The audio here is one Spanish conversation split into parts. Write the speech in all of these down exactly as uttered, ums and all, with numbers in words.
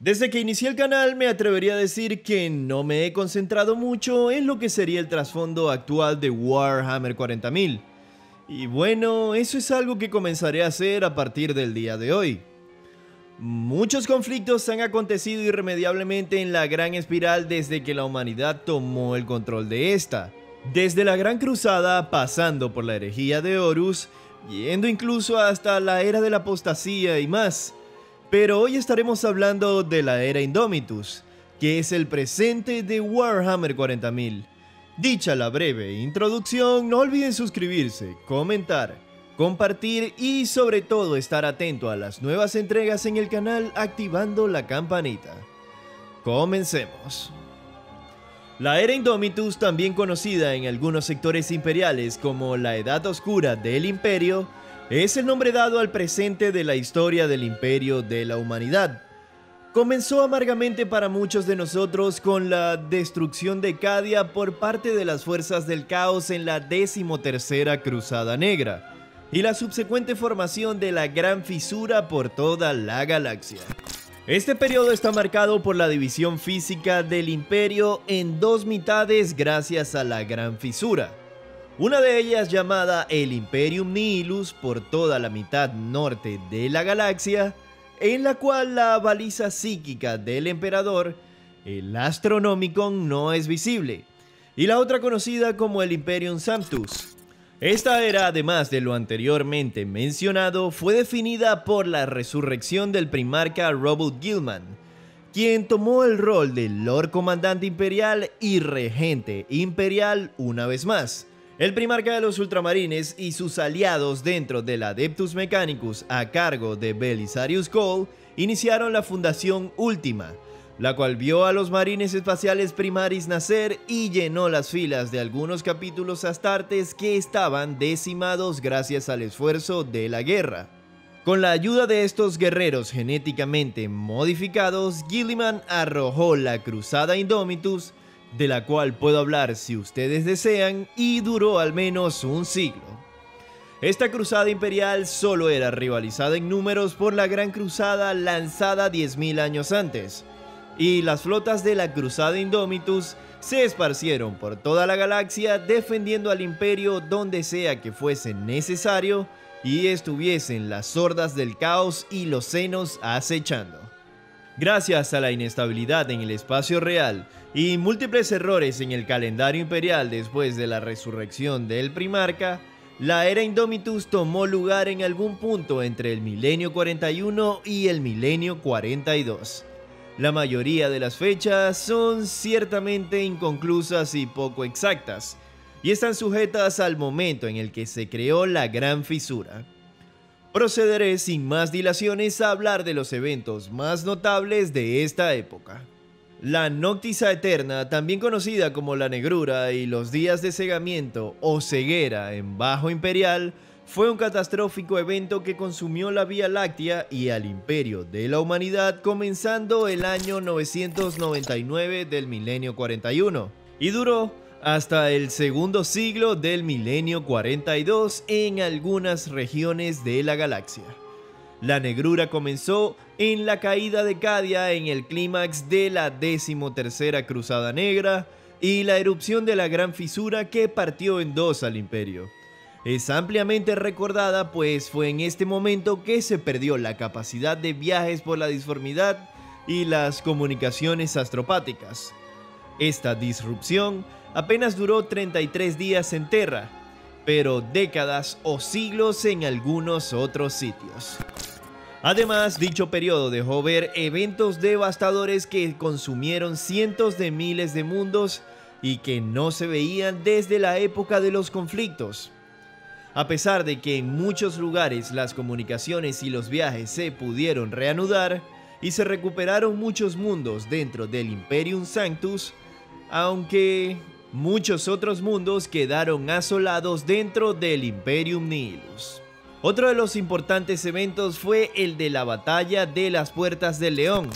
Desde que inicié el canal me atrevería a decir que no me he concentrado mucho en lo que sería el trasfondo actual de Warhammer cuarenta mil. Y bueno, eso es algo que comenzaré a hacer a partir del día de hoy. Muchos conflictos han acontecido irremediablemente en la Gran Espiral desde que la humanidad tomó el control de esta. Desde la Gran Cruzada, pasando por la herejía de Horus, yendo incluso hasta la Era de la Apostasía y más. Pero hoy estaremos hablando de la Era Indomitus, que es el presente de Warhammer cuarenta mil. Dicha la breve introducción, no olviden suscribirse, comentar, compartir y sobre todo estar atento a las nuevas entregas en el canal activando la campanita. Comencemos. La Era Indomitus, también conocida en algunos sectores imperiales como la Edad Oscura del Imperio, es el nombre dado al presente de la historia del Imperio de la Humanidad. Comenzó amargamente para muchos de nosotros con la destrucción de Cadia por parte de las fuerzas del caos en la decimotercera Cruzada Negra y la subsecuente formación de la Gran Fisura por toda la galaxia. Este periodo está marcado por la división física del Imperio en dos mitades gracias a la Gran Fisura. Una de ellas llamada el Imperium Nihilus por toda la mitad norte de la galaxia, en la cual la baliza psíquica del emperador, el Astronomicon, no es visible, y la otra conocida como el Imperium Sanctus. Esta era, además de lo anteriormente mencionado, fue definida por la resurrección del primarca Roboute Guilliman, quien tomó el rol de Lord Comandante Imperial y Regente Imperial una vez más. El primarca de los Ultramarines y sus aliados dentro del Adeptus Mechanicus a cargo de Belisarius Cawl iniciaron la fundación última, la cual vio a los marines espaciales primaris nacer y llenó las filas de algunos capítulos astartes que estaban decimados gracias al esfuerzo de la guerra. Con la ayuda de estos guerreros genéticamente modificados, Guilliman arrojó la cruzada Indomitus, de la cual puedo hablar si ustedes desean, y duró al menos un siglo. Esta cruzada imperial solo era rivalizada en números por la Gran Cruzada lanzada diez mil años antes, y las flotas de la cruzada Indomitus se esparcieron por toda la galaxia defendiendo al imperio donde sea que fuese necesario y estuviesen las hordas del caos y los senos acechando. Gracias a la inestabilidad en el espacio real y múltiples errores en el calendario imperial después de la resurrección del primarca, la Era Indomitus tomó lugar en algún punto entre el milenio cuarenta y uno y el milenio cuarenta y dos. La mayoría de las fechas son ciertamente inconclusas y poco exactas, y están sujetas al momento en el que se creó la Gran Fisura. Procederé sin más dilaciones a hablar de los eventos más notables de esta época. La Nox Aeterna, también conocida como la negrura, y los días de cegamiento o ceguera en Bajo Imperial, fue un catastrófico evento que consumió la Vía Láctea y al Imperio de la Humanidad comenzando el año novecientos noventa y nueve del milenio cuarenta y uno y duró hasta el segundo siglo del milenio cuarenta y dos en algunas regiones de la galaxia. La negrura comenzó en la caída de Cadia en el clímax de la decimotercera Cruzada Negra y la erupción de la Gran Fisura que partió en dos al Imperio. Es ampliamente recordada pues fue en este momento que se perdió la capacidad de viajes por la disformidad y las comunicaciones astropáticas. Esta disrupción apenas duró treinta y tres días en Terra, pero décadas o siglos en algunos otros sitios. Además, dicho periodo dejó ver eventos devastadores que consumieron cientos de miles de mundos y que no se veían desde la época de los conflictos. A pesar de que en muchos lugares las comunicaciones y los viajes se pudieron reanudar y se recuperaron muchos mundos dentro del Imperium Sanctus, aunque muchos otros mundos quedaron asolados dentro del Imperium Nihilus. Otro de los importantes eventos fue el de la batalla de las Puertas del León.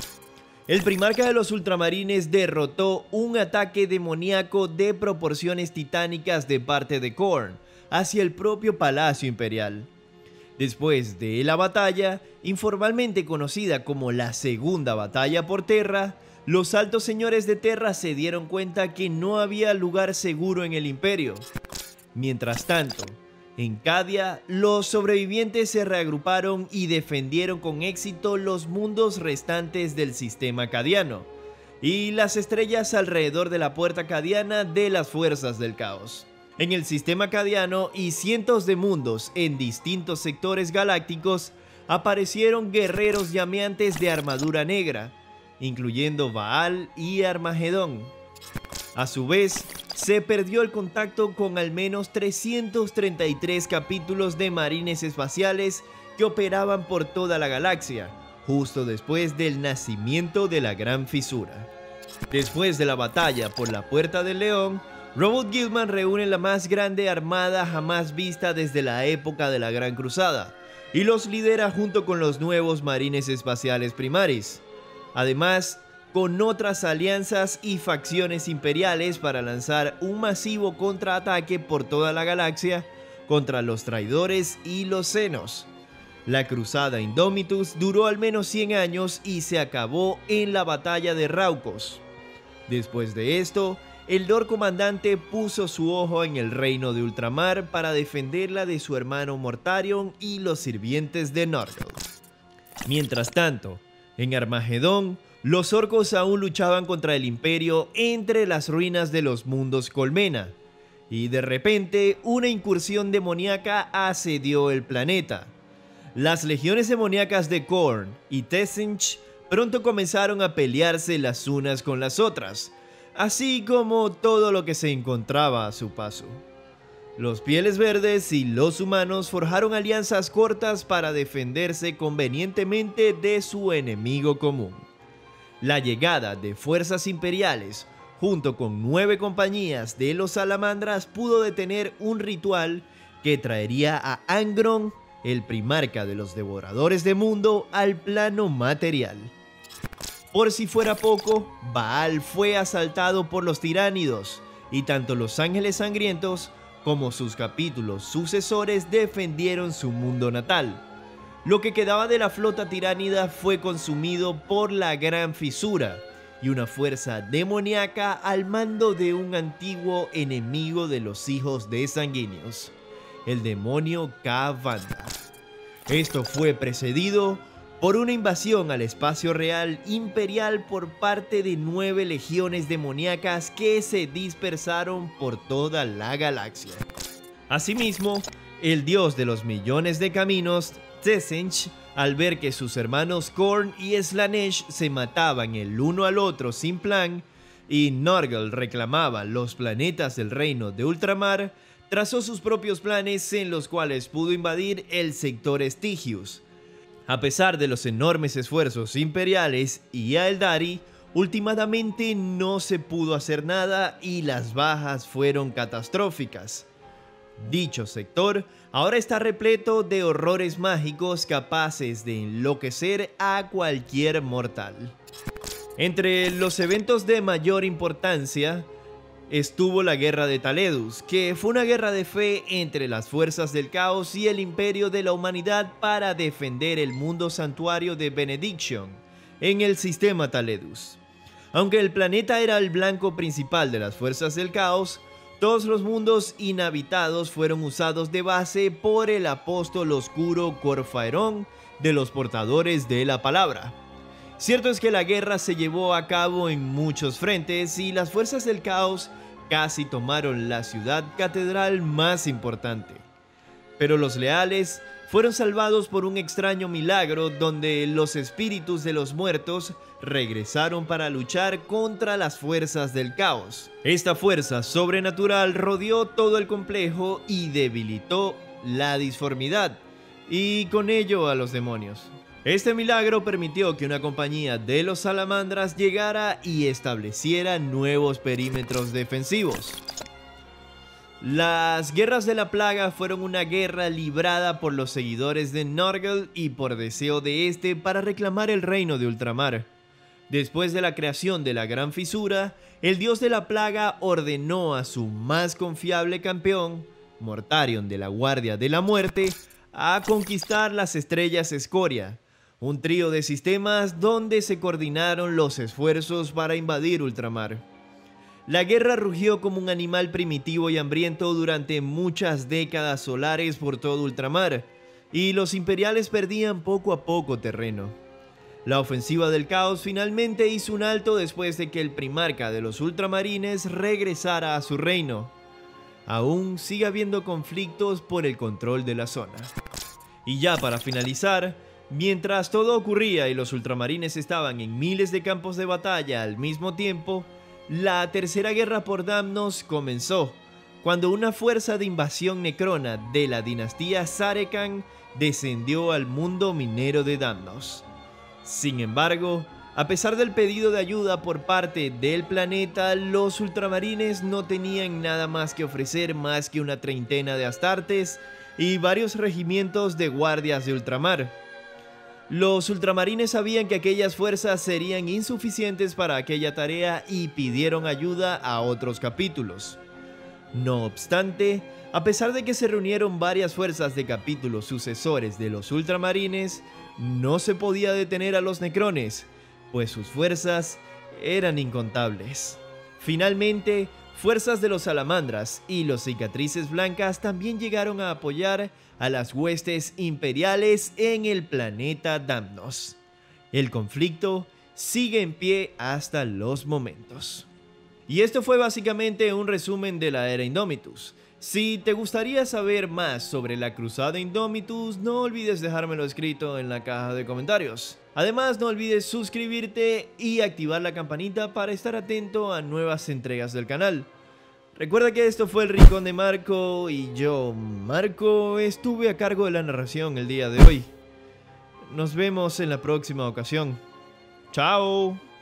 El primarca de los Ultramarines derrotó un ataque demoníaco de proporciones titánicas de parte de Khorne hacia el propio Palacio Imperial. Después de la batalla, informalmente conocida como la Segunda Batalla por Terra, los altos señores de Terra se dieron cuenta que no había lugar seguro en el imperio. Mientras tanto, en Cadia, los sobrevivientes se reagruparon y defendieron con éxito los mundos restantes del sistema Cadiano y las estrellas alrededor de la puerta cadiana de las fuerzas del caos. En el sistema Cadiano y cientos de mundos en distintos sectores galácticos aparecieron guerreros llameantes de armadura negra, incluyendo Baal y Armagedón. A su vez, se perdió el contacto con al menos trescientos treinta y tres capítulos de marines espaciales que operaban por toda la galaxia, justo después del nacimiento de la Gran Fisura. Después de la batalla por la Puerta del León, Roboute Guilliman reúne la más grande armada jamás vista desde la época de la Gran Cruzada y los lidera junto con los nuevos marines espaciales primaris, además con otras alianzas y facciones imperiales para lanzar un masivo contraataque por toda la galaxia contra los traidores y los senos. La cruzada Indomitus duró al menos cien años y se acabó en la batalla de Raucos. Después de esto, el Lord Comandante puso su ojo en el Reino de Ultramar para defenderla de su hermano Mortarion y los sirvientes de Nurgle. Mientras tanto, en Armagedón, los orcos aún luchaban contra el Imperio entre las ruinas de los mundos Colmena, y de repente una incursión demoníaca asedió el planeta. Las legiones demoníacas de Khorne y Tzeentch pronto comenzaron a pelearse las unas con las otras, así como todo lo que se encontraba a su paso. Los pieles verdes y los humanos forjaron alianzas cortas para defenderse convenientemente de su enemigo común. La llegada de fuerzas imperiales, junto con nueve compañías de los Salamandras, pudo detener un ritual que traería a Angron, el primarca de los devoradores de mundo, al plano material. Por si fuera poco, Baal fue asaltado por los tiránidos, y tanto los ángeles sangrientos como sus capítulos sucesores defendieron su mundo natal. Lo que quedaba de la flota tiránida fue consumido por la Gran Fisura y una fuerza demoníaca al mando de un antiguo enemigo de los hijos de sanguíneos, el demonio K-Vanda. Esto fue precedido por una invasión al espacio real imperial por parte de nueve legiones demoníacas que se dispersaron por toda la galaxia. Asimismo, el dios de los millones de caminos, Tzeentch, al ver que sus hermanos Khorne y Slanesh se mataban el uno al otro sin plan, y Nurgle reclamaba los planetas del Reino de Ultramar, trazó sus propios planes en los cuales pudo invadir el sector Estigius. A pesar de los enormes esfuerzos imperiales y a Eldari, últimamente no se pudo hacer nada y las bajas fueron catastróficas. Dicho sector ahora está repleto de horrores mágicos capaces de enloquecer a cualquier mortal. Entre los eventos de mayor importancia estuvo la Guerra de Taledus, que fue una guerra de fe entre las fuerzas del caos y el imperio de la humanidad para defender el mundo santuario de Benediction en el sistema Taledus. Aunque el planeta era el blanco principal de las fuerzas del caos, todos los mundos inhabitados fueron usados de base por el apóstol oscuro Corfaerón de los portadores de la palabra. Cierto es que la guerra se llevó a cabo en muchos frentes y las fuerzas del caos casi tomaron la ciudad catedral más importante. Pero los leales fueron salvados por un extraño milagro donde los espíritus de los muertos regresaron para luchar contra las fuerzas del caos. Esta fuerza sobrenatural rodeó todo el complejo y debilitó la disformidad y con ello a los demonios. Este milagro permitió que una compañía de los salamandras llegara y estableciera nuevos perímetros defensivos. Las guerras de la plaga fueron una guerra librada por los seguidores de Nurgle y por deseo de este para reclamar el reino de Ultramar. Después de la creación de la Gran Fisura, el dios de la plaga ordenó a su más confiable campeón, Mortarion de la Guardia de la Muerte, a conquistar las estrellas Escoria, un trío de sistemas donde se coordinaron los esfuerzos para invadir Ultramar. La guerra rugió como un animal primitivo y hambriento durante muchas décadas solares por todo Ultramar, y los imperiales perdían poco a poco terreno. La ofensiva del caos finalmente hizo un alto después de que el primarca de los ultramarines regresara a su reino. Aún sigue habiendo conflictos por el control de la zona. Y ya para finalizar, mientras todo ocurría y los ultramarines estaban en miles de campos de batalla al mismo tiempo, la tercera guerra por Damnos comenzó, cuando una fuerza de invasión necrona de la dinastía Sarekan descendió al mundo minero de Damnos. Sin embargo, a pesar del pedido de ayuda por parte del planeta, los ultramarines no tenían nada más que ofrecer más que una treintena de astartes y varios regimientos de guardias de ultramar. Los ultramarines sabían que aquellas fuerzas serían insuficientes para aquella tarea y pidieron ayuda a otros capítulos. No obstante, a pesar de que se reunieron varias fuerzas de capítulos sucesores de los ultramarines, no se podía detener a los necrones, pues sus fuerzas eran incontables. Finalmente, fuerzas de los salamandras y los cicatrices blancas también llegaron a apoyar a las huestes imperiales en el planeta Damnos. El conflicto sigue en pie hasta los momentos. Y esto fue básicamente un resumen de la Era Indomitus. Si te gustaría saber más sobre la Cruzada Indomitus, no olvides dejármelo escrito en la caja de comentarios. Además, no olvides suscribirte y activar la campanita para estar atento a nuevas entregas del canal. Recuerda que esto fue El Rincón de Marco y yo, Marco, estuve a cargo de la narración el día de hoy. Nos vemos en la próxima ocasión. ¡Chao!